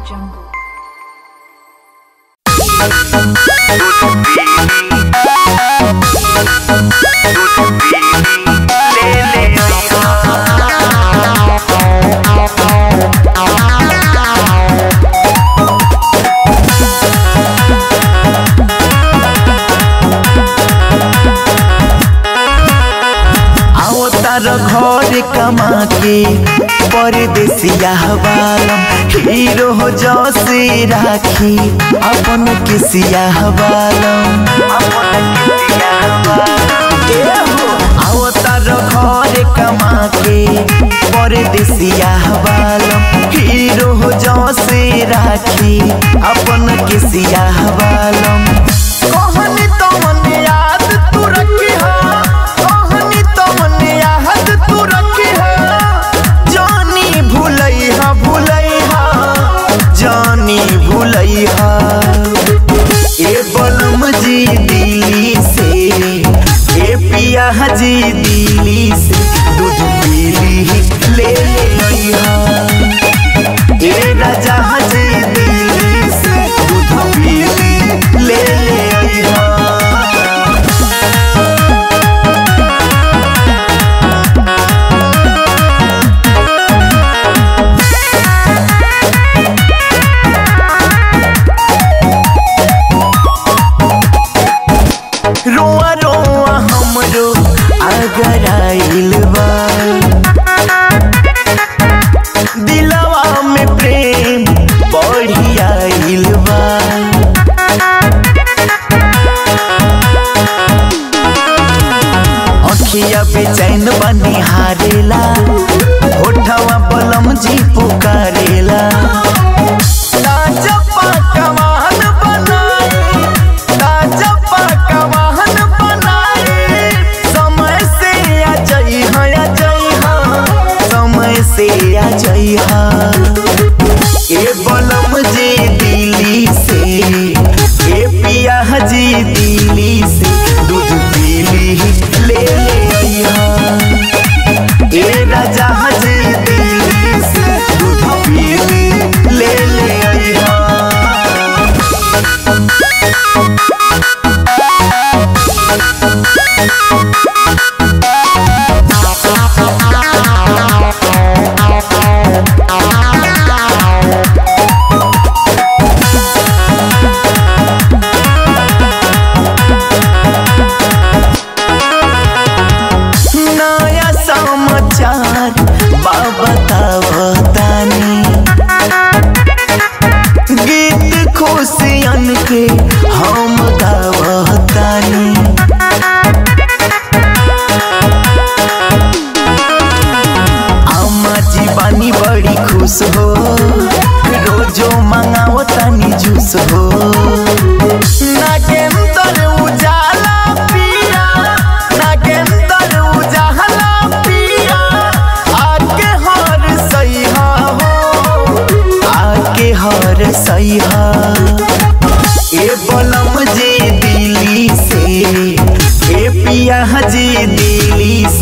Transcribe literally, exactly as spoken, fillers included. घर कमा के परदेसिया हवालम हीरो हो जैसे राखी अपन किसिया हवालम आवतार घर कमा के परदेसिया हवालम हीरो हो जैसे राखी अपन किसिया हवालम जी दिली से दूध पीली ले ले राजा जी दिली से दूध पीली ले ले दिलवा में प्रेम बढ़िया इलवा अखिया बेचैन बनिहारेला होठवा बलम जी पुकारेला ए बलम जी दिली से ए पिया जी दिली से दूध पीली ले ले ए राजा जी दिली से दूध पीली ले ले हम गावतानी अम्मा जी बानी बड़ी खुश हो रोजो मंगावतानी जूस हो ना के अंदर उजाला पिया ना के अंदर उजाला पिया आके हर सही हो आके हर सही ए बलम जी दिली से ए पिया जी दिली से।